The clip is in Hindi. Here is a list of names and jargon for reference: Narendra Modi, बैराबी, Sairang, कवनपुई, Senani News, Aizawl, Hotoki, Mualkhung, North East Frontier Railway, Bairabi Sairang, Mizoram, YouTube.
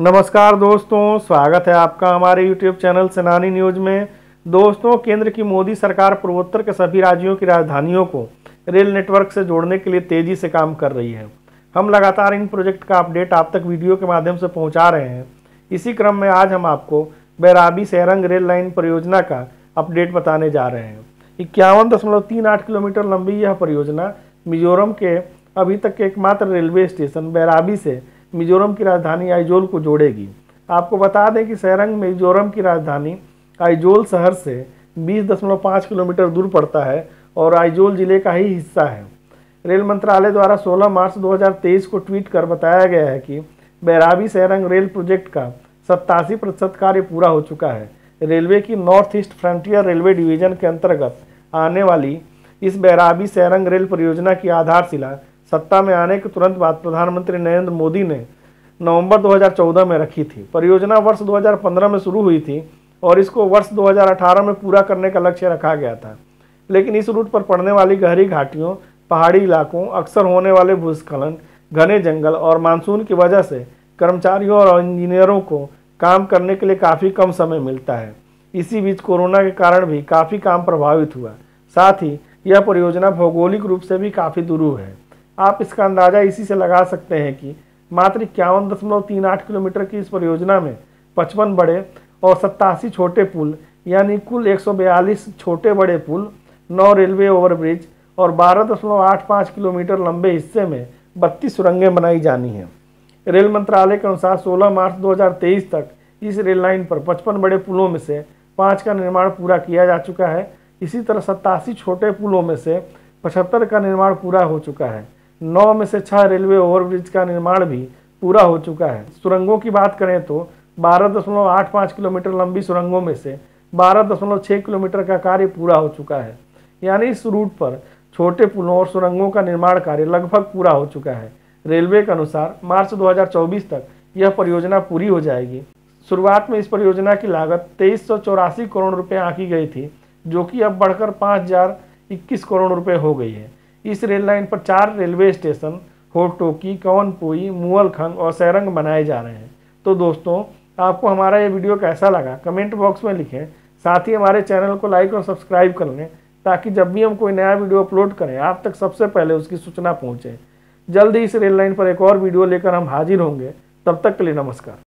नमस्कार दोस्तों, स्वागत है आपका हमारे YouTube चैनल सेनानी न्यूज़ में। दोस्तों, केंद्र की मोदी सरकार पूर्वोत्तर के सभी राज्यों की राजधानियों को रेल नेटवर्क से जोड़ने के लिए तेज़ी से काम कर रही है। हम लगातार इन प्रोजेक्ट का अपडेट आप तक वीडियो के माध्यम से पहुंचा रहे हैं। इसी क्रम में आज हम आपको बैराबी सैरंग रेल लाइन परियोजना का अपडेट बताने जा रहे हैं। 51.38 किलोमीटर लंबी यह परियोजना मिजोरम के अभी तक के एकमात्र रेलवे स्टेशन बैराबी से मिजोरम की राजधानी आइजोल को जोड़ेगी। आपको बता दें कि सैरंग मिजोरम की राजधानी आइजोल शहर से 20.5 किलोमीटर दूर पड़ता है और आइजोल जिले का ही हिस्सा है। रेल मंत्रालय द्वारा 16 मार्च 2023 को ट्वीट कर बताया गया है कि बैराबी सैरंग रेल प्रोजेक्ट का 87% कार्य पूरा हो चुका है। रेलवे की north east frontier railway division के अंतर्गत आने वाली इस बैराबी सैरंग रेल परियोजना की आधारशिला सत्ता में आने के तुरंत बाद प्रधानमंत्री नरेंद्र मोदी ने नवंबर 2014 में रखी थी। परियोजना वर्ष 2015 में शुरू हुई थी और इसको वर्ष 2018 में पूरा करने का लक्ष्य रखा गया था, लेकिन इस रूट पर पड़ने वाली गहरी घाटियों, पहाड़ी इलाकों, अक्सर होने वाले भूस्खलन, घने जंगल और मानसून की वजह से कर्मचारियों और इंजीनियरों को काम करने के लिए काफ़ी कम समय मिलता है। इसी बीच कोरोना के कारण भी काफ़ी काम प्रभावित हुआ। साथ ही यह परियोजना भौगोलिक रूप से भी काफ़ी दूर है। आप इसका अंदाज़ा इसी से लगा सकते हैं कि मात्र 51.38 किलोमीटर की इस परियोजना में 55 बड़े और 87 छोटे पुल, यानी कुल 142 छोटे बड़े पुल, 9 रेलवे ओवरब्रिज और 12.85 किलोमीटर लंबे हिस्से में 32 सुरंगें बनाई जानी हैं। रेल मंत्रालय के अनुसार 16 मार्च 2023 तक इस रेल लाइन पर 55 बड़े पुलों में से 5 का निर्माण पूरा किया जा चुका है। इसी तरह 87 छोटे पुलों में से 75 का निर्माण पूरा हो चुका है। 9 में से 6 रेलवे ओवरब्रिज का निर्माण भी पूरा हो चुका है। सुरंगों की बात करें तो 12.85 किलोमीटर लंबी सुरंगों में से 12.6 किलोमीटर का कार्य पूरा हो चुका है, यानी इस रूट पर छोटे पुलों और सुरंगों का निर्माण कार्य लगभग पूरा हो चुका है। रेलवे के अनुसार मार्च 2024 तक यह परियोजना पूरी हो जाएगी। शुरुआत में इस परियोजना की लागत 2384 करोड़ रुपये आंकी गई थी, जो कि अब बढ़कर 5,021 करोड़ रुपये हो गई है। इस रेल लाइन पर 4 रेलवे स्टेशन होटोकी, कवनपुई, मुअलखंग और सैरंग बनाए जा रहे हैं। तो दोस्तों, आपको हमारा ये वीडियो कैसा लगा कमेंट बॉक्स में लिखें। साथ ही हमारे चैनल को लाइक और सब्सक्राइब कर लें, ताकि जब भी हम कोई नया वीडियो अपलोड करें आप तक सबसे पहले उसकी सूचना पहुंचे। जल्द ही इस रेल लाइन पर एक और वीडियो लेकर हम हाजिर होंगे। तब तक के लिए नमस्कार।